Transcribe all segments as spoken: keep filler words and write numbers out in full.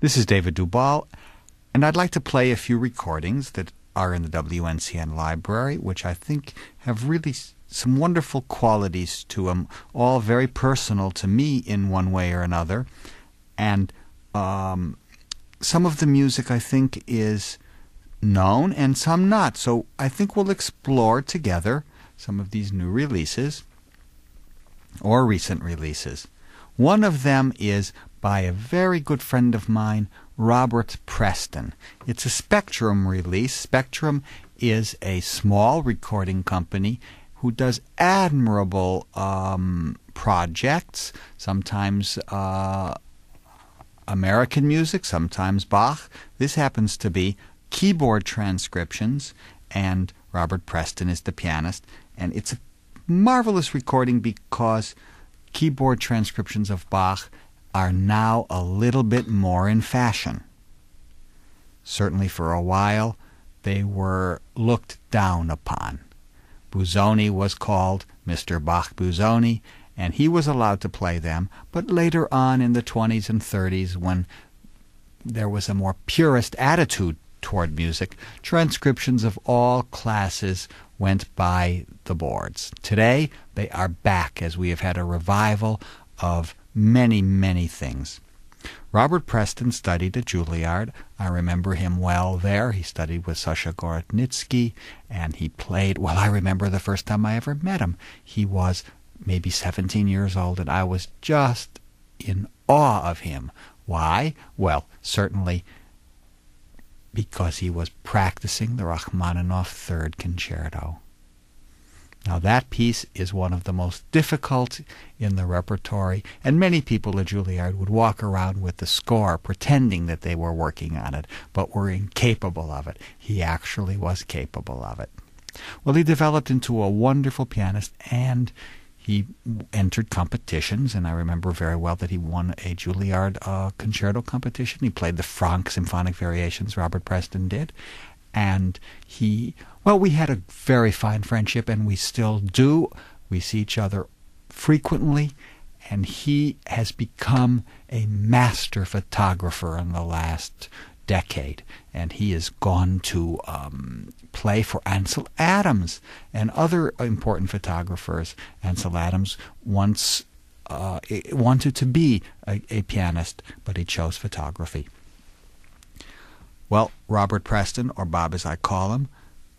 This is David Dubal, and I'd like to play a few recordings that are in the W N C N library, which I think have really some wonderful qualities to them, all very personal to me in one way or another. And um, some of the music, I think, is known and some not. So I think we'll explore together some of these new releases or recent releases. One of them is by a very good friend of mine, Robert Preston. It's a Spectrum release. Spectrum is a small recording company who does admirable um, projects, sometimes uh, American music, sometimes Bach. This happens to be keyboard transcriptions, and Robert Preston is the pianist. And it's a marvelous recording because keyboard transcriptions of Bach are now a little bit more in fashion. Certainly for a while, they were looked down upon. Busoni was called Mister Bach Busoni, and he was allowed to play them, but later on in the twenties and thirties, when there was a more purist attitude toward music, transcriptions of all classes went by the boards. Today, they are back, as we have had a revival of many, many things. Robert Preston studied at Juilliard. I remember him well there. He studied with Sasha Gornitsky, and he played, well, I remember the first time I ever met him. He was maybe seventeen years old, and I was just in awe of him. Why? Well, certainly because he was practicing the Rachmaninoff Third Concerto. Now, that piece is one of the most difficult in the repertory, and many people at Juilliard would walk around with the score pretending that they were working on it, but were incapable of it. He actually was capable of it. Well, he developed into a wonderful pianist, and he entered competitions, and I remember very well that he won a Juilliard uh, concerto competition. He played the Franck symphonic variations, Robert Preston did, and he... Well, we had a very fine friendship, and we still do. We see each other frequently, and he has become a master photographer in the last decade. And he has gone to um, play for Ansel Adams and other important photographers. Ansel Adams once uh, wanted to be a, a pianist, but he chose photography. Well, Robert Preston, or Bob as I call him,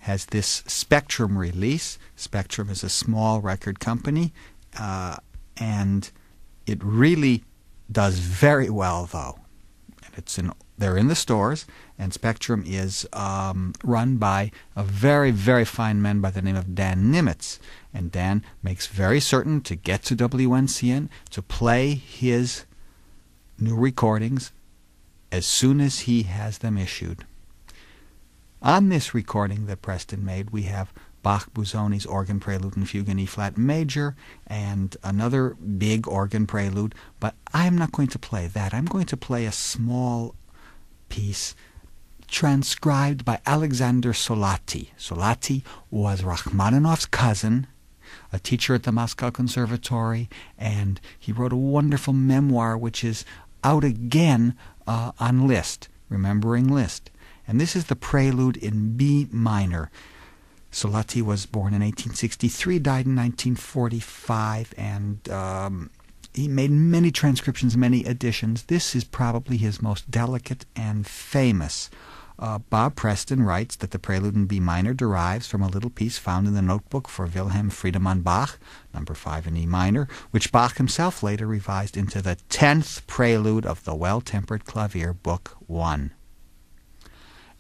has this Spectrum release. Spectrum is a small record company, uh, and it really does very well, though. And it's in they're in the stores, and Spectrum is um, run by a very, very fine man by the name of Dan Nimitz. And Dan makes very certain to get to W N C N to play his new recordings as soon as he has them issued. On this recording that Preston made, we have Bach Busoni's organ prelude and fugue in E-flat major, and another big organ prelude, but I'm not going to play that. I'm going to play a small piece transcribed by Alexander Siloti. Siloti was Rachmaninoff's cousin, a teacher at the Moscow Conservatory, and he wrote a wonderful memoir which is out again uh, on Liszt, Remembering Liszt. And this is the prelude in B minor. Siloti was born in eighteen sixty-three, died in nineteen forty-five, and um, he made many transcriptions, many editions. This is probably his most delicate and famous. Uh, Bob Preston writes that the prelude in B minor derives from a little piece found in the notebook for Wilhelm Friedemann Bach, number five in E minor, which Bach himself later revised into the tenth prelude of the Well-Tempered Clavier, Book One.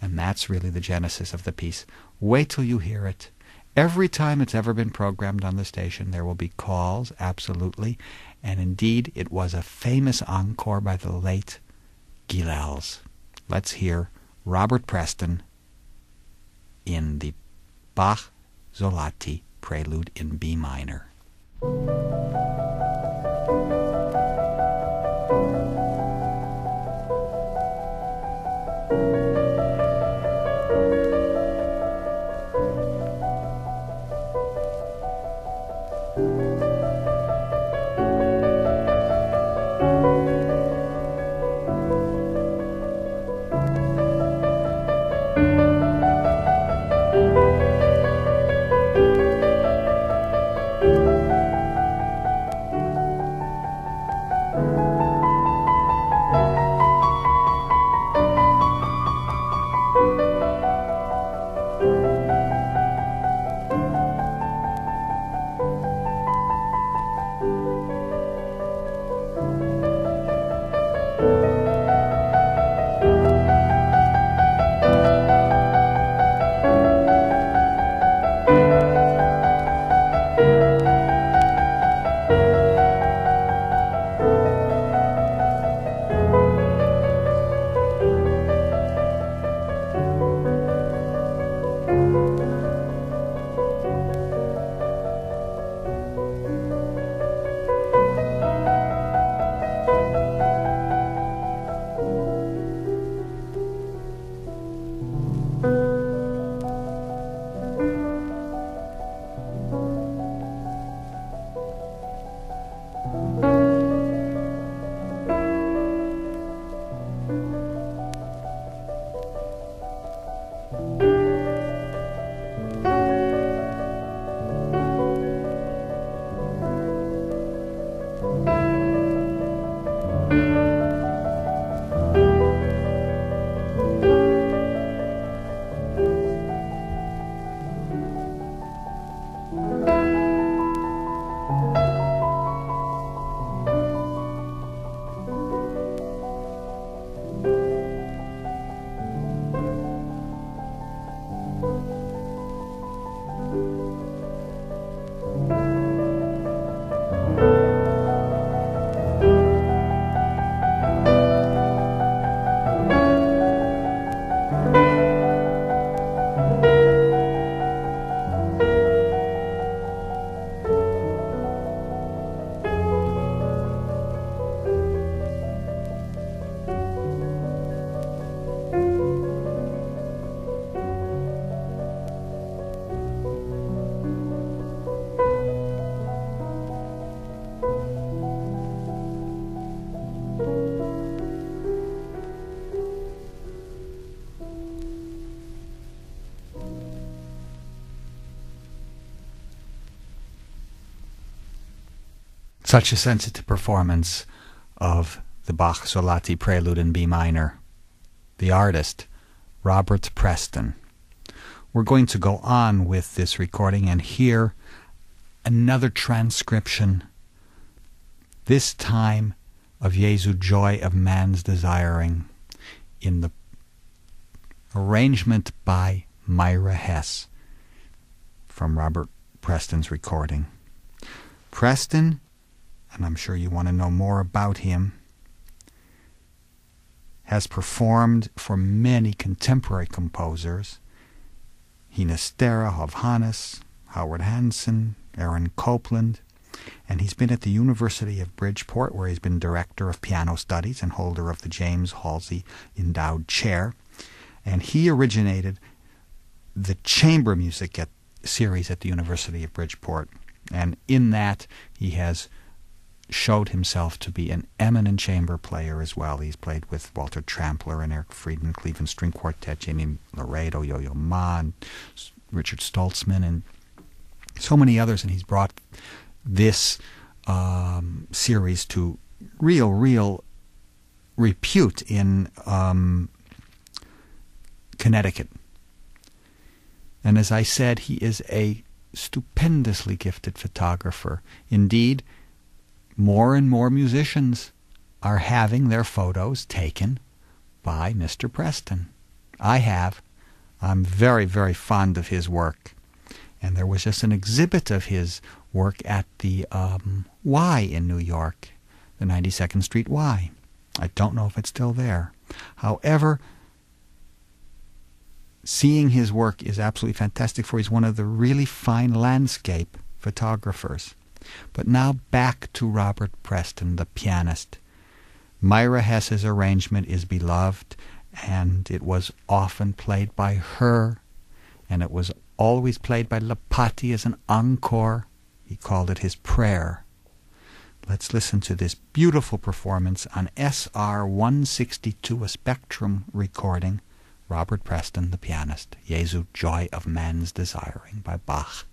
And that's really the genesis of the piece. Wait till you hear it. Every time it's ever been programmed on the station, there will be calls, absolutely. And indeed, it was a famous encore by the late Gilels. Let's hear Robert Preston in the Bach Siloti Prelude in B minor. such a sensitive performance of the Bach Solati Prelude in B minor. The artist, Robert Preston. We're going to go on with this recording and hear another transcription, this time of Jesu Joy of Man's Desiring, in the arrangement by Myra Hess from Robert Preston's recording. Preston, and I'm sure you want to know more about him, has performed for many contemporary composers: Ginastera, Hovhannes, Howard Hanson, Aaron Copland, and he's been at the University of Bridgeport, where he's been director of piano studies and holder of the James Halsey Endowed Chair. And he originated the chamber music at, series at the University of Bridgeport. And in that, he has showed himself to be an eminent chamber player as well. He's played with Walter Trampler and Eric Friedman, Cleveland String Quartet, Jenny Laredo, Yo-Yo Ma, and Richard Stoltzman, and so many others. And he's brought this um, series to real, real repute in um, Connecticut. And as I said, he is a stupendously gifted photographer. Indeed, more and more musicians are having their photos taken by Mister Preston. I have. I'm very, very fond of his work. And there was just an exhibit of his work at the um, Y in New York, the ninety-second Street Y. I don't know if it's still there. However, seeing his work is absolutely fantastic, for he's one of the really fine landscape photographers. But now back to Robert Preston, the pianist. Myra Hess's arrangement is beloved, and it was often played by her, and it was always played by Lepati as an encore. He called it his prayer. Let's listen to this beautiful performance on S R one sixty-two, a Spectrum recording, Robert Preston, the pianist, Jesu Joy of Man's Desiring by Bach.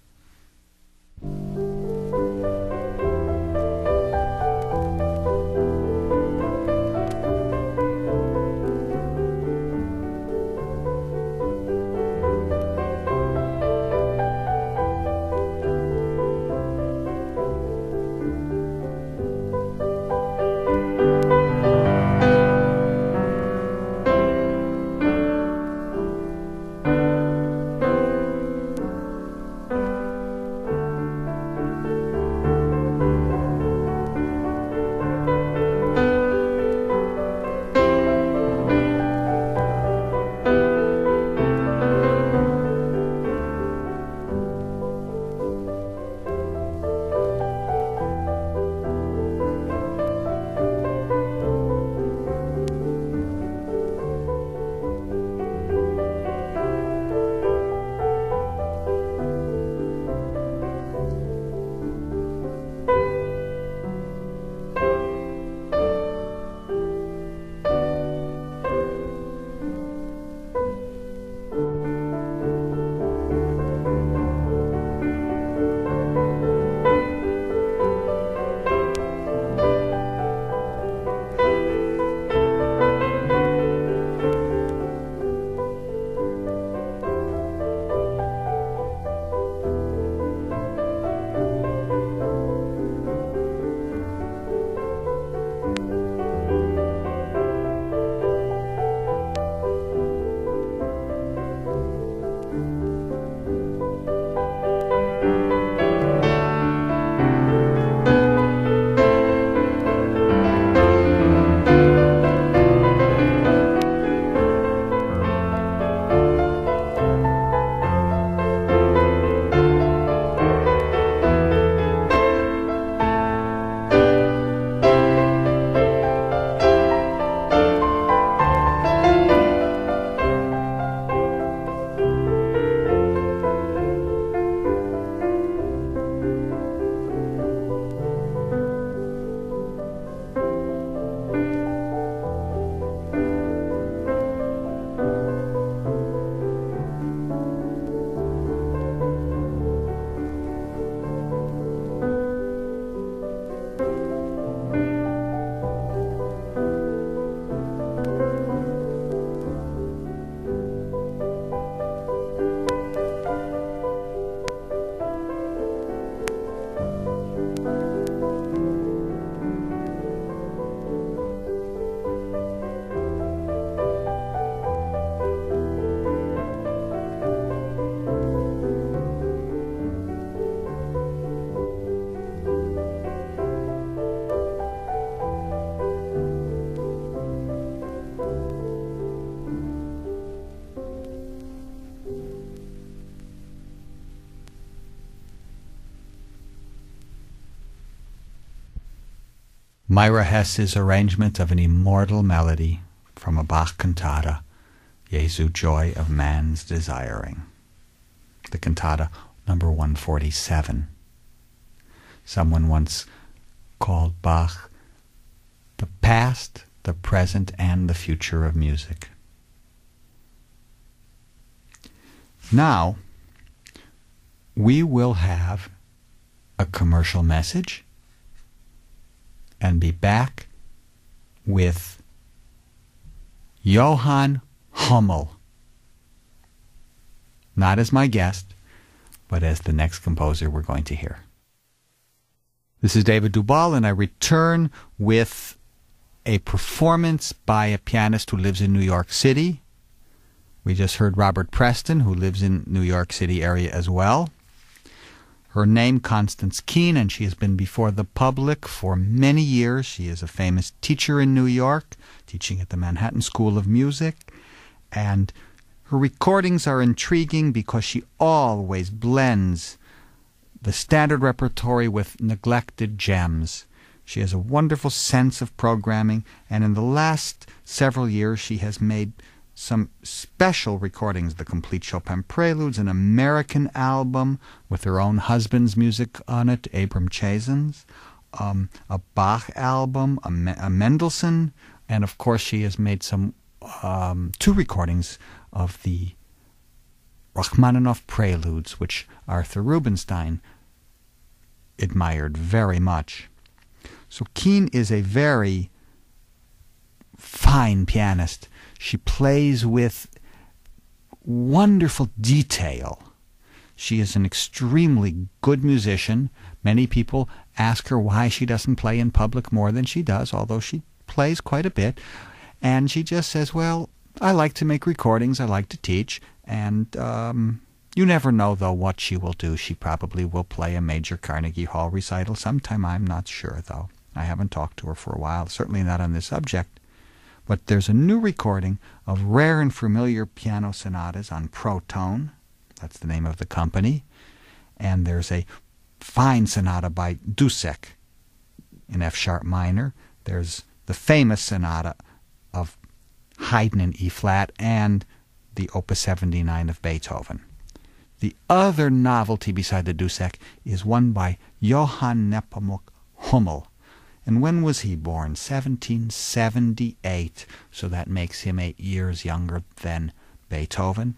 Myra Hess's arrangement of an immortal melody from a Bach cantata, Jesu Joy of Man's Desiring, the cantata number one forty-seven. Someone once called Bach the past, the present, and the future of music. Now, we will have a commercial message and be back with Johann Hummel, not as my guest, but as the next composer we're going to hear. This is David Dubal, and I return with a performance by a pianist who lives in New York City. We just heard Robert Preston, who lives in New York City area as well. Her name, Constance Keene, and she has been before the public for many years. She is a famous teacher in New York, teaching at the Manhattan School of Music. And her recordings are intriguing because she always blends the standard repertory with neglected gems. She has a wonderful sense of programming, and in the last several years she has made some special recordings, the Complete Chopin Preludes, an American album with her own husband's music on it, Abram Chazin's, um, a Bach album, a, Me a Mendelssohn, and of course she has made some um, two recordings of the Rachmaninoff Preludes, which Arthur Rubinstein admired very much. So Keene is a very fine pianist. She plays with wonderful detail. She is an extremely good musician. Many people ask her why she doesn't play in public more than she does, although she plays quite a bit. And she just says, well, I like to make recordings, I like to teach, and um, you never know, though, what she will do. She probably will play a major Carnegie Hall recital sometime. I'm not sure, though. I haven't talked to her for a while, certainly not on this subject. But there's a new recording of rare and familiar piano sonatas on Protone. That's the name of the company. And there's a fine sonata by Dussek in F sharp minor. There's the famous sonata of Haydn in E flat and the Opus seventy-nine of Beethoven. The other novelty beside the Dussek is one by Johann Nepomuk Hummel. And when was he born? seventeen seventy-eight. So that makes him eight years younger than Beethoven.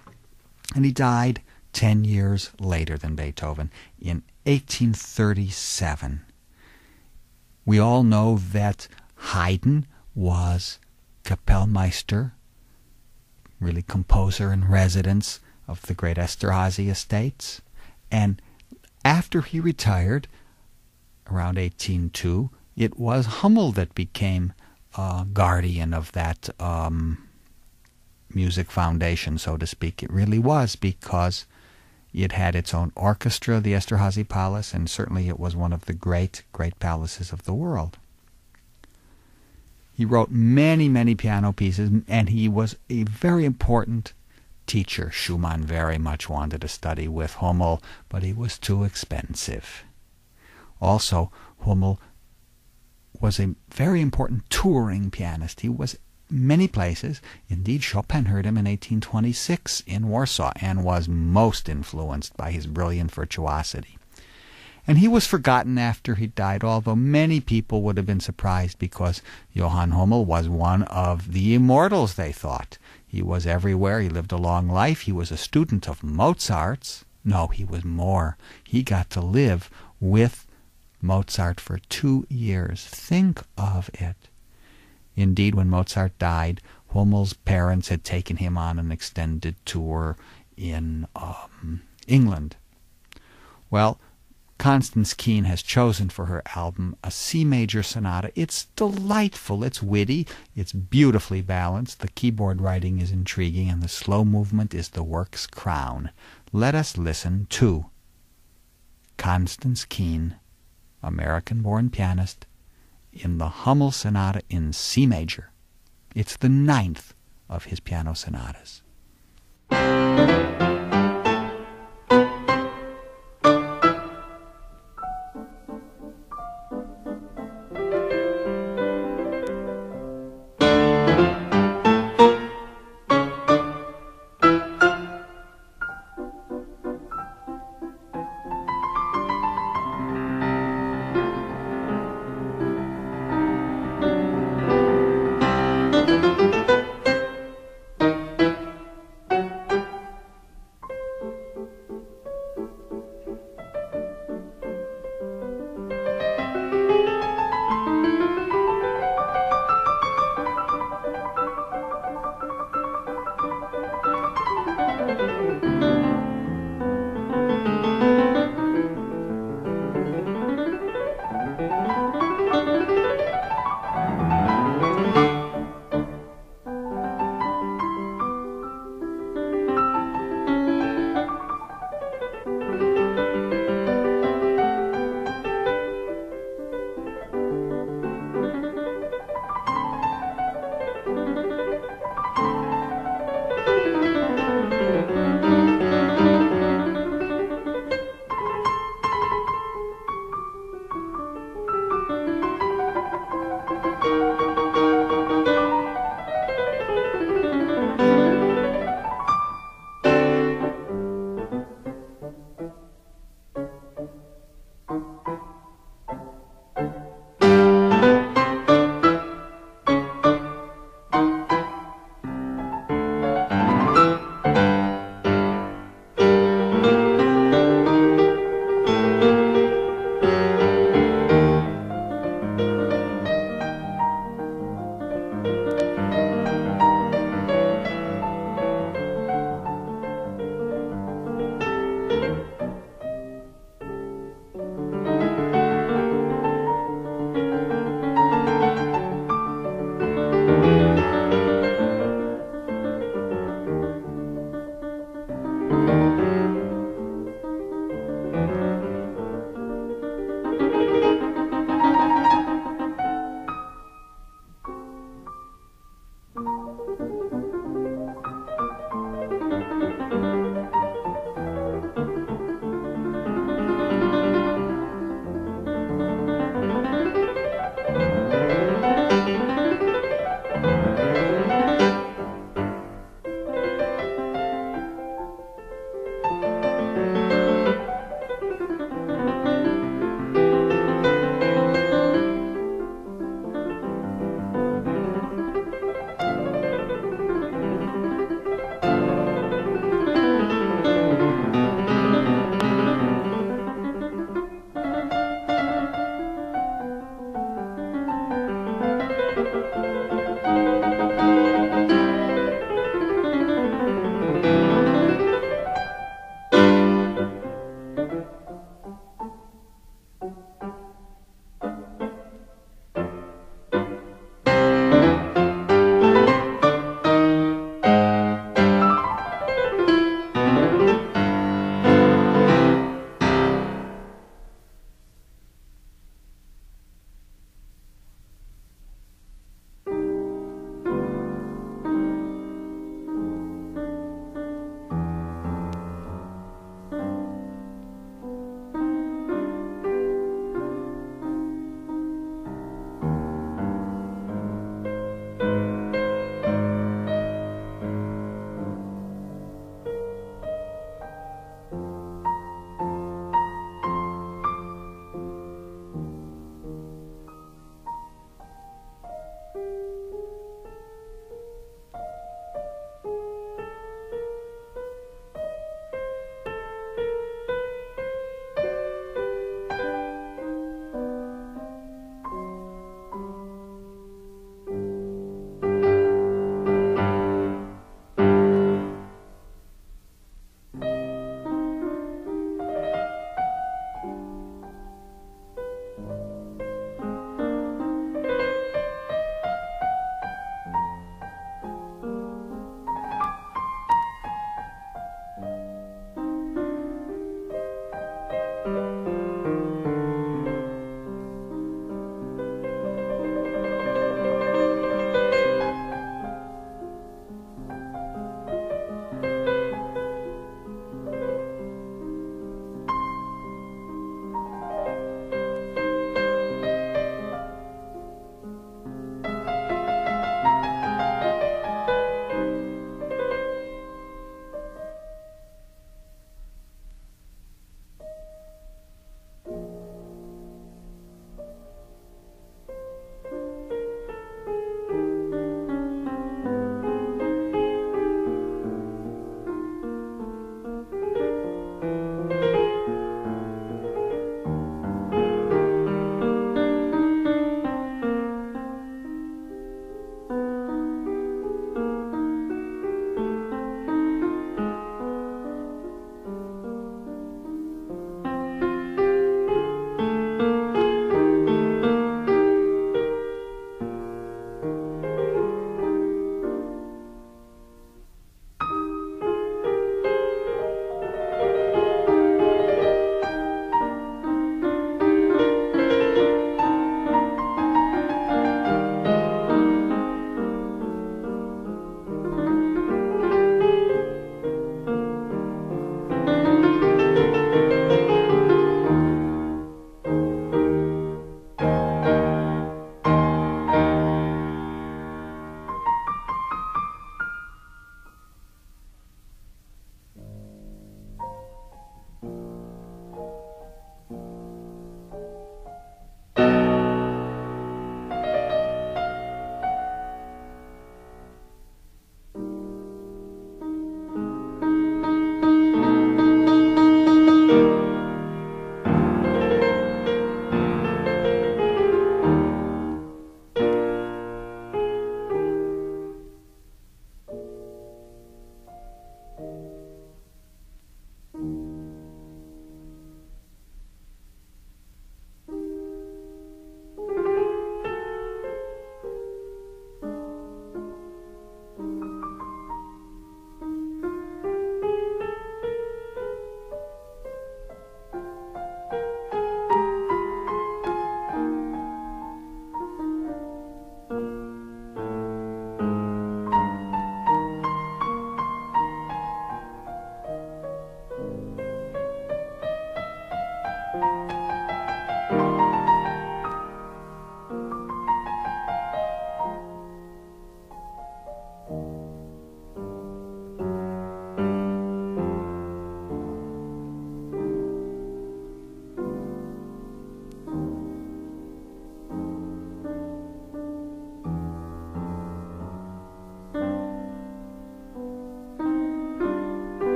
And he died ten years later than Beethoven in eighteen thirty-seven. We all know that Haydn was Kapellmeister, really composer-in-residence of the great Esterhazy estates. And after he retired, around eighteen oh two, it was Hummel that became uh, guardian of that um, music foundation, so to speak. It really was, because it had its own orchestra, the Esterhazy Palace, and certainly it was one of the great, great palaces of the world. He wrote many, many piano pieces, and he was a very important teacher. Schumann very much wanted to study with Hummel, but he was too expensive. Also, Hummel was a very important touring pianist. He was many places. Indeed, Chopin heard him in eighteen twenty-six in Warsaw and was most influenced by his brilliant virtuosity. And he was forgotten after he died, although many people would have been surprised, because Johann Hummel was one of the immortals, they thought. He was everywhere. He lived a long life. He was a student of Mozart's. No, he was more. He got to live with Mozart for two years. Think of it. Indeed, when Mozart died, Hummel's parents had taken him on an extended tour in um, England. Well, Constance Keene has chosen for her album a C major sonata. It's delightful, it's witty, it's beautifully balanced, the keyboard writing is intriguing, and the slow movement is the work's crown. Let us listen to Constance Keene, American-born pianist, in the Hummel Sonata in C major. It's the ninth of his piano sonatas.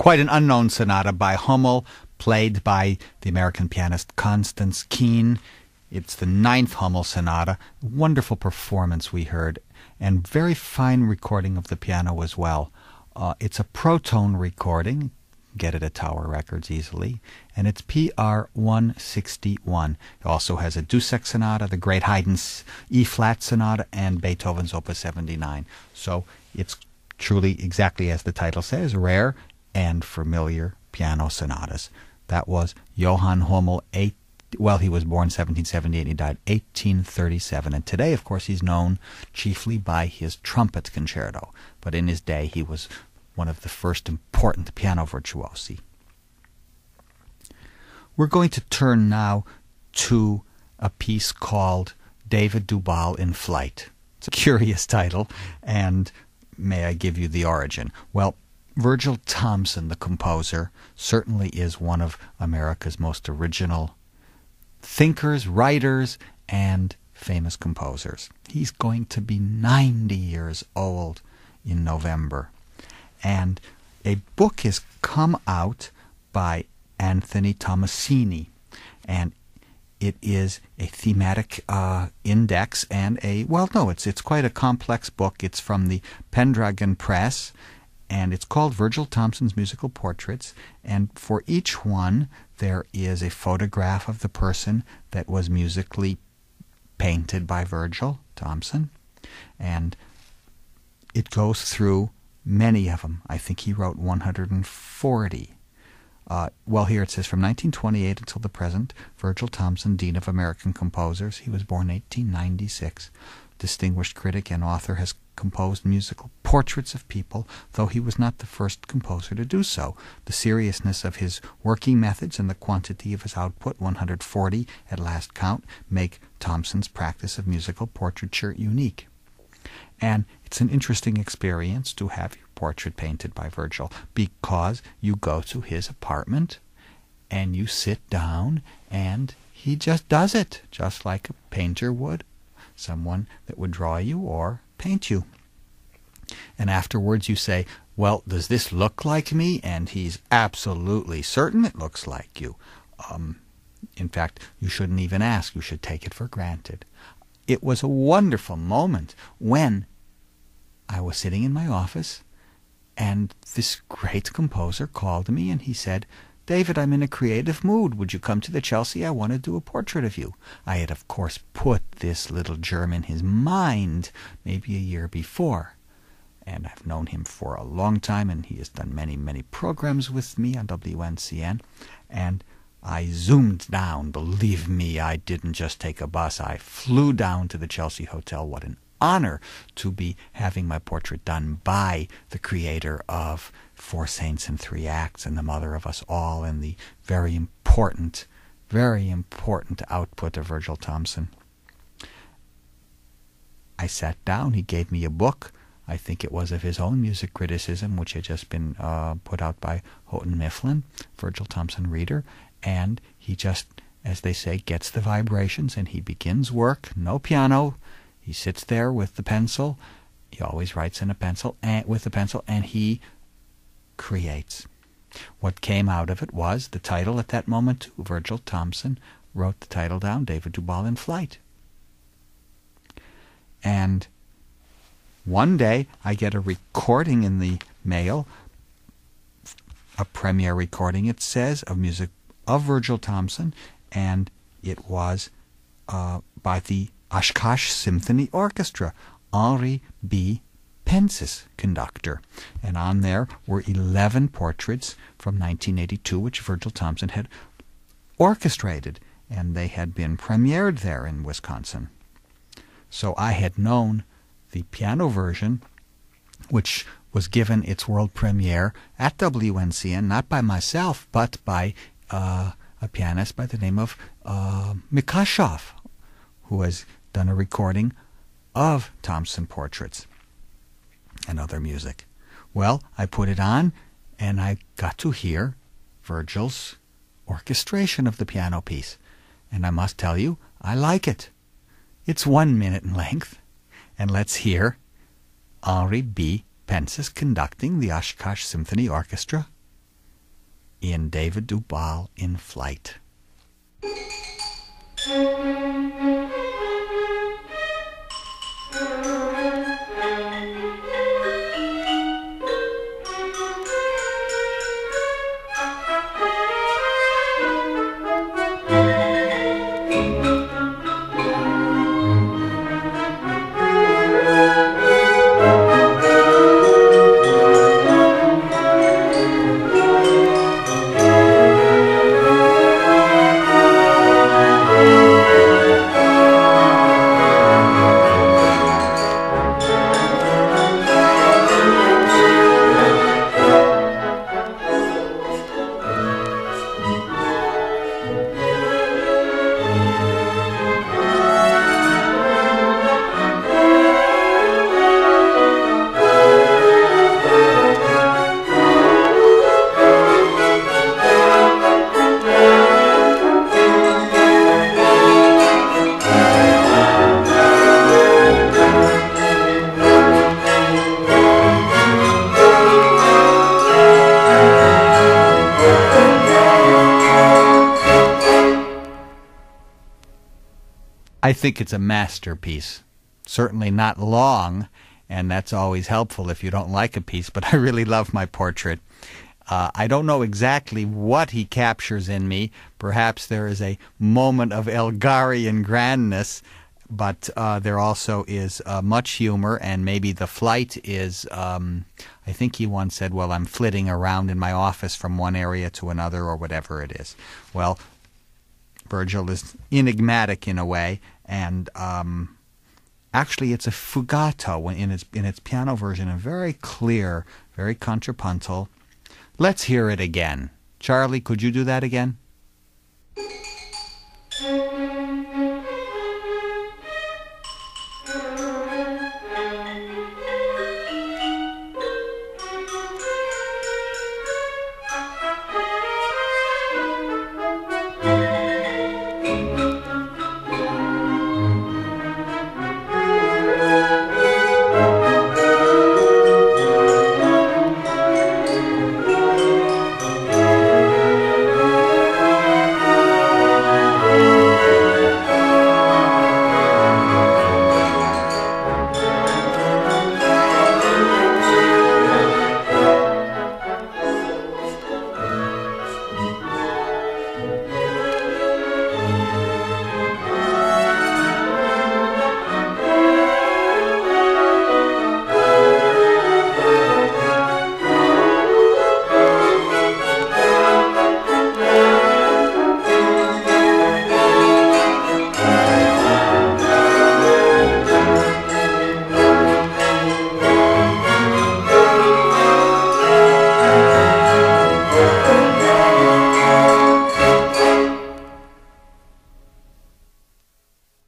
quite an unknown sonata by Hummel, played by the American pianist Constance Keene. It's the ninth Hummel sonata. Wonderful performance we heard, and very fine recording of the piano as well. Uh, it's a Pro-Tone recording. Get it at Tower Records easily. And it's P R one sixty-one. It also has a Dussek sonata, the great Haydn's E-flat sonata, and Beethoven's Opus seventy-nine. So it's truly, exactly as the title says, rare and familiar piano sonatas. That was Johann Hummel. Eight, well, he was born seventeen seventy-eight, he died eighteen thirty-seven. And today, of course, he's known chiefly by his trumpet concerto. But in his day, he was one of the first important piano virtuosi. We're going to turn now to a piece called David Dubal in Flight. It's a curious title, and may I give you the origin? Well, Virgil Thomson, the composer, certainly is one of America's most original thinkers, writers, and famous composers. He's going to be ninety years old in November. And a book has come out by Anthony Tomasini, and it is a thematic uh, index and a, well, no, it's, it's quite a complex book. It's from the Pendragon Press, and it's called Virgil Thomson's Musical Portraits. And for each one, there is a photograph of the person that was musically painted by Virgil Thomson. And it goes through many of them. I think he wrote one hundred forty. Uh, well, here it says, from nineteen twenty-eight until the present, Virgil Thomson, Dean of American Composers. He was born eighteen ninety-six. Distinguished critic and author, has composed musical portraits of people, though he was not the first composer to do so. The seriousness of his working methods and the quantity of his output, one hundred forty at last count, make Thomson's practice of musical portraiture unique. And it's an interesting experience to have your portrait painted by Virgil, because you go to his apartment and you sit down and he just does it, just like a painter would, someone that would draw you or paint you. And afterwards you say, well, does this look like me? And he's absolutely certain it looks like you. Um, in fact, you shouldn't even ask. You should take it for granted. It was a wonderful moment when I was sitting in my office and this great composer called me and he said, David, I'm in a creative mood. Would you come to the Chelsea? I want to do a portrait of you. I had, of course, put this little germ in his mind maybe a year before. And I've known him for a long time, and he has done many, many programs with me on W N C N. And I zoomed down. Believe me, I didn't just take a bus. I flew down to the Chelsea Hotel. What an honor to be having my portrait done by the creator of Four Saints and Three Acts and The Mother of Us All and the very important, very important output of Virgil Thomson. I sat down. He gave me a book. I think it was of his own music criticism, which had just been uh, put out by Houghton Mifflin, Virgil Thomson Reader. And he just, as they say, gets the vibrations, and he begins work. No piano. He sits there with the pencil. He always writes in a pencil and with a pencil, and he creates. What came out of it was the title at that moment, too. Virgil Thomson wrote the title down, David Dubal in Flight. And one day I get a recording in the mail, a premiere recording, it says, of music of Virgil Thomson, and it was uh, by the Oshkosh Symphony Orchestra, Henri B. Pensis, conductor. And on there were eleven portraits from nineteen eighty-two, which Virgil Thomson had orchestrated, and they had been premiered there in Wisconsin. So I had known the piano version, which was given its world premiere at W N C N, not by myself, but by Uh, a pianist by the name of uh, Mikashov, who has done a recording of Thomson portraits and other music. Well, I put it on, and I got to hear Virgil's orchestration of the piano piece. And I must tell you, I like it. It's one minute in length. And let's hear Henri B. Pensis conducting the Oshkosh Symphony Orchestra in David Dubal in Flight. I think it's a masterpiece. Certainly not long, and that's always helpful if you don't like a piece, but I really love my portrait. Uh, I don't know exactly what he captures in me. Perhaps there is a moment of Elgarian grandness, but uh, there also is uh, much humor, and maybe the flight is, um, I think he once said, well, I'm flitting around in my office from one area to another, or whatever it is. Well, Virgil is enigmatic in a way, and um, actually it's a fugato in its, in its piano version, and very clear, very contrapuntal. Let's hear it again. Charlie, could you do that again?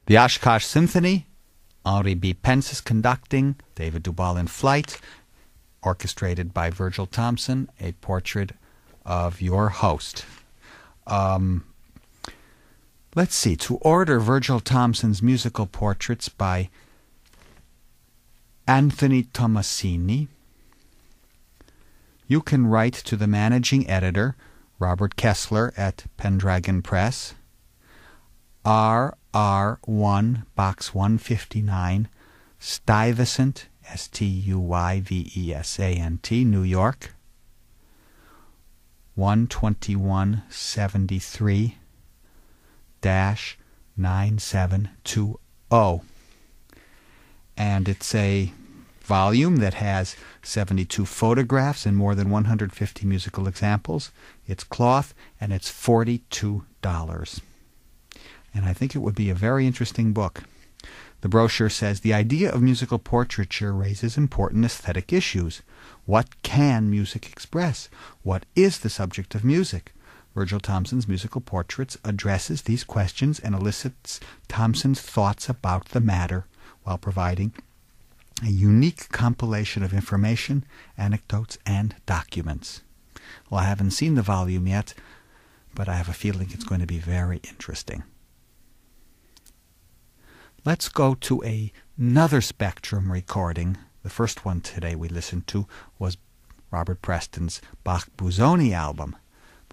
The Oshkosh Symphony, Henri B. Pensis conducting, David Dubal in Flight, orchestrated by Virgil Thomson, a portrait of your host. Um, let's see, to order Virgil Thomson's musical portraits by Anthony Tomasini, you can write to the managing editor, Robert Kessler at Pendragon Press, R R one, Box one fifty-nine, Stuyvesant, S T U Y V E S A N T, New York, one twenty-one seventy-three dash nine seven two zero. And it's a volume that has seventy-two photographs and more than one hundred fifty musical examples. It's cloth, and it's forty-two dollars. And I think it would be a very interesting book. The brochure says, the idea of musical portraiture raises important aesthetic issues. What can music express? What is the subject of music? Virgil Thomson's musical portraits addresses these questions and elicits Thomson's thoughts about the matter while providing a unique compilation of information, anecdotes, and documents. Well, I haven't seen the volume yet, but I have a feeling it's going to be very interesting. Let's go to a, another Spectrum recording. The first one today we listened to was Robert Preston's Bach Busoni album.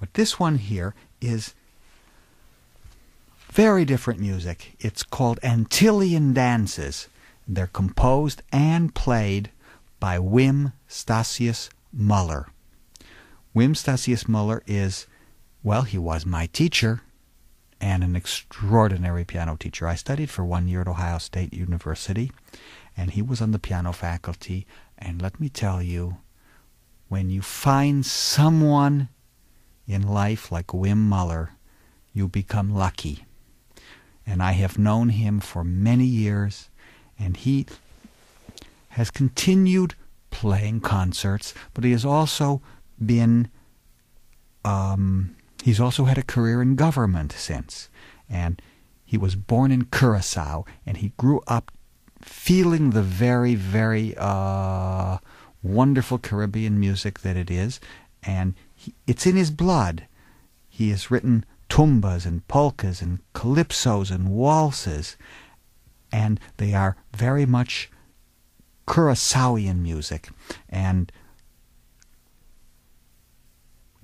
But this one here is very different music. It's called Antillean Dances. They're composed and played by Wim Statius Muller. Wim Statius Muller is, well, he was my teacher and an extraordinary piano teacher. I studied for one year at Ohio State University, and he was on the piano faculty. And let me tell you, when you find someone in life like Wim Muller, you become lucky. And I have known him for many years, and he has continued playing concerts, but he has also been, um, he's also had a career in government since. And he was born in Curaçao, and he grew up feeling the very, very uh, wonderful Caribbean music that it is. And he, it's in his blood. He has written tumbas and polkas and calypsos and waltzes, and they are very much Curaçaoan music. And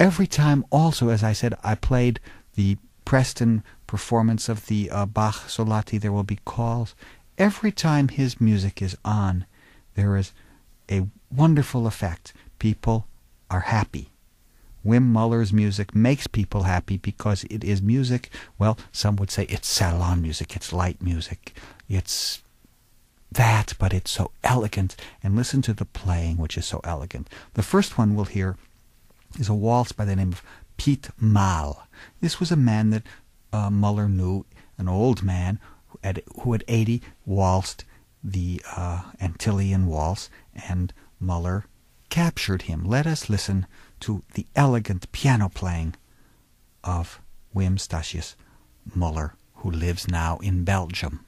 every time also, as I said, I played the Preston performance of the uh, Bach Solati, There Will Be Calls. Every time his music is on, there is a wonderful effect. People are happy. Wim Muller's music makes people happy because it is music, well, some would say it's salon music, it's light music, it's that, but it's so elegant. And listen to the playing, which is so elegant. The first one we'll hear is a waltz by the name of Piet Mal. This was a man that uh, Muller knew, an old man, who at, who at eighty waltzed the uh, Antillean waltz, and Muller captured him. Let us listen to the elegant piano playing of Wim Statius Muller, who lives now in Belgium.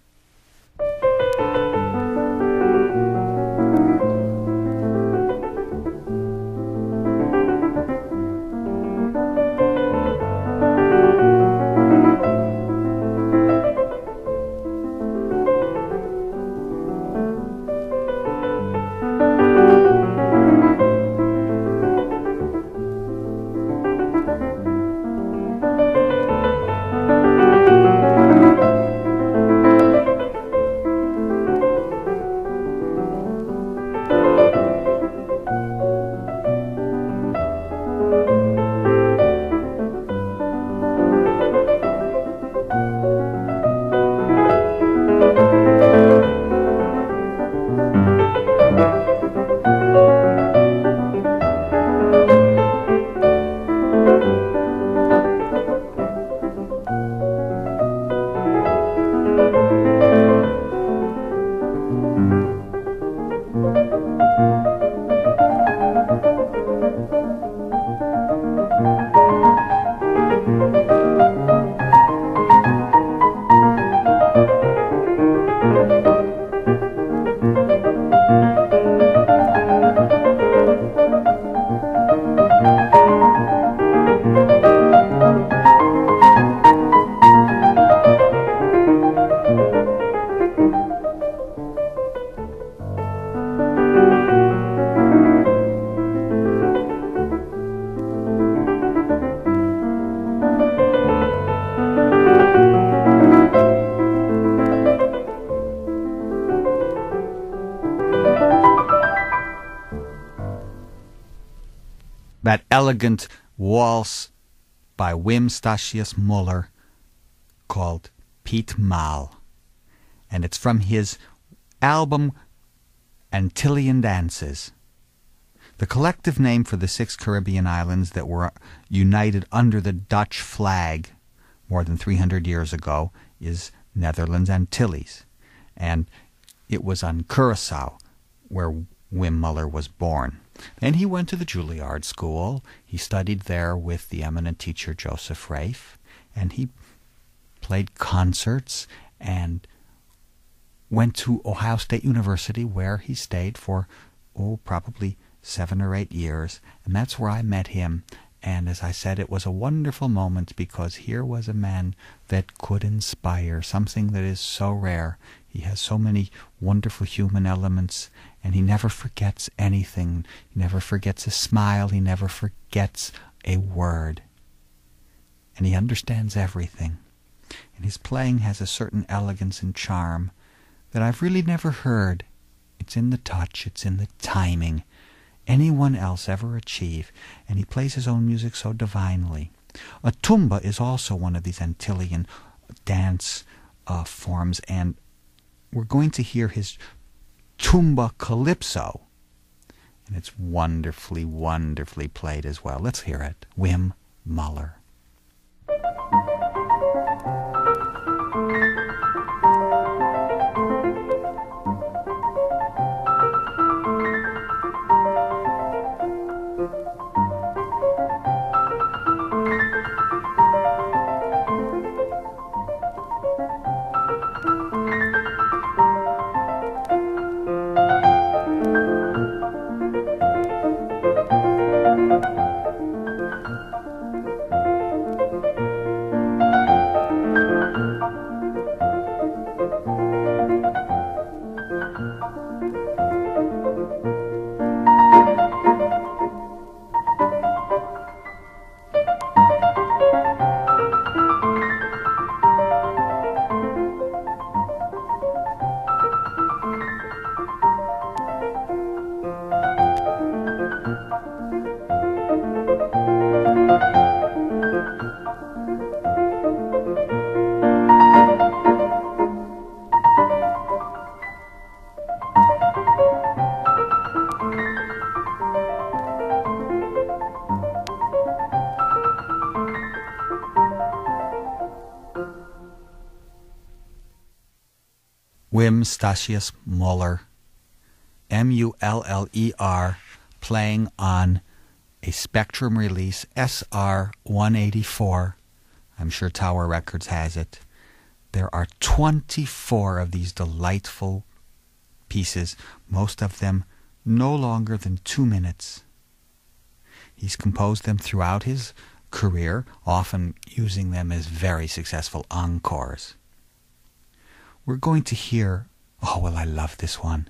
That elegant waltz by Wim Statius Muller called Piet Mal. And it's from his album Antillean Dances. The collective name for the six Caribbean islands that were united under the Dutch flag more than three hundred years ago is Netherlands Antilles. And it was on Curaçao where Wim Muller was born. Then he went to the Juilliard School. He studied there with the eminent teacher Joseph Rafe, and he played concerts and went to Ohio State University, where he stayed for, oh, probably seven or eight years. And that's where I met him. And as I said, it was a wonderful moment, because here was a man that could inspire something that is so rare. He has so many wonderful human elements, and he never forgets anything. He never forgets a smile. He never forgets a word. and he understands everything, and his playing has a certain elegance and charm that I've really never heard. It's in the touch, it's in the timing, anyone else ever achieve, and he plays his own music so divinely. A tumba is also one of these Antillean dance uh, forms, and we're going to hear his tumba calypso, and it's wonderfully, wonderfully played as well. Let's hear it. Wim Muller. Wim Statius Muller, M U L L E R, playing on a Spectrum release, S R one eighty-four. I'm sure Tower Records has it. There are twenty-four of these delightful pieces, most of them no longer than two minutes. He's composed them throughout his career, often using them as very successful encores. We're going to hear, oh, well, I love this one.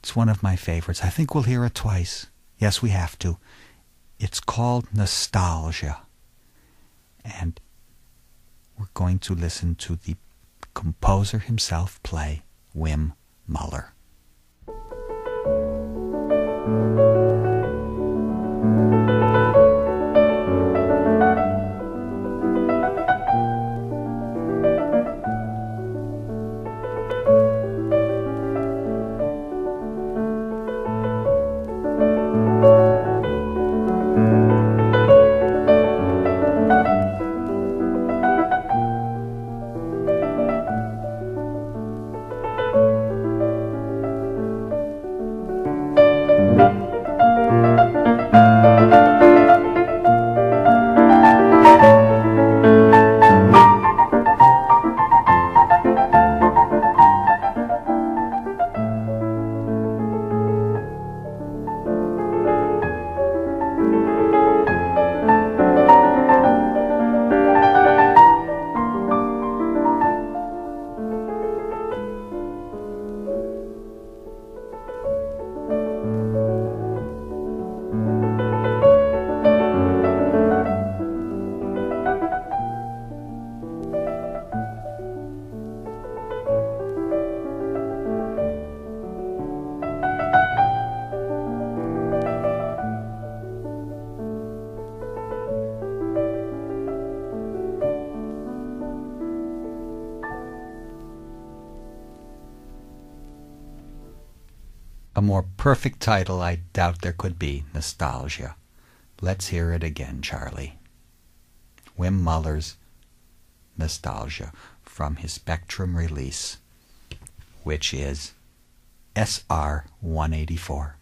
It's one of my favorites. I think we'll hear it twice. Yes, we have to. It's called Nostalgia. And we're going to listen to the composer himself play, Wim Muller. More perfect title I doubt there could be, Nostalgia. Let's hear it again, Charlie. Wim Muller's Nostalgia from his Spectrum release, which is S R one eighty-four.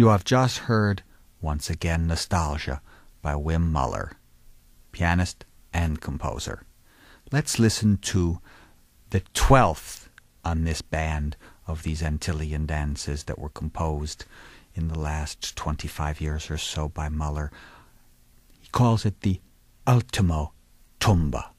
You have just heard Once Again Nostalgia by Wim Muller, pianist and composer. Let's listen to the twelfth on this band of these Antillean dances that were composed in the last twenty-five years or so by Muller. He calls it the Ultimo Tumba.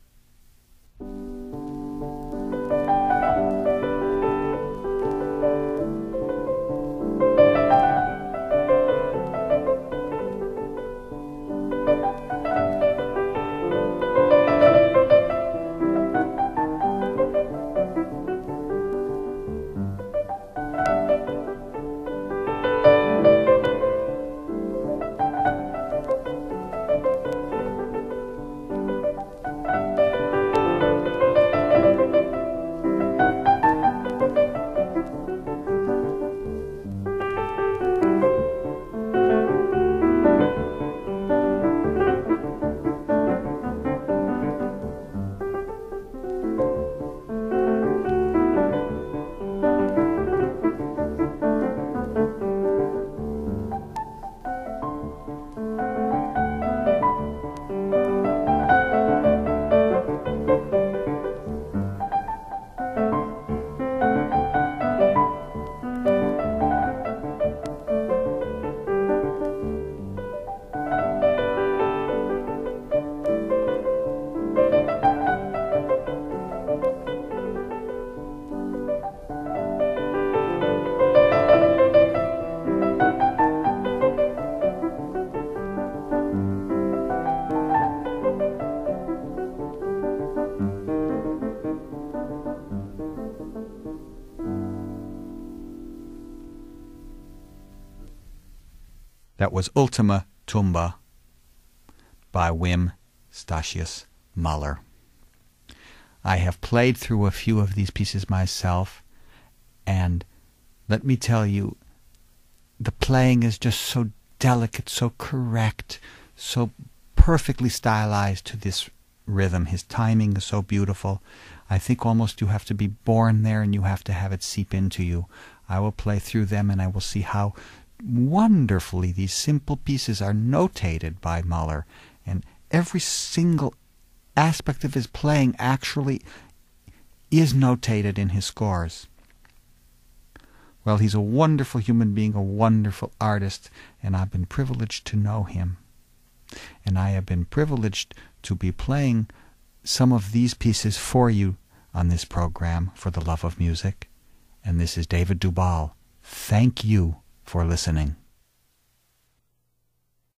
That was Ultima Tumba by Wim Statius Muller. I have played through a few of these pieces myself, and let me tell you, the playing is just so delicate, so correct, so perfectly stylized to this rhythm. His timing is so beautiful. I think almost you have to be born there and you have to have it seep into you. I will play through them and I will see how wonderfully these simple pieces are notated by Muller, and every single aspect of his playing actually is notated in his scores. Well, he's a wonderful human being, a wonderful artist, and I've been privileged to know him. And I have been privileged to be playing some of these pieces for you on this program, For the Love of Music. And this is David Dubal. Thank you for listening.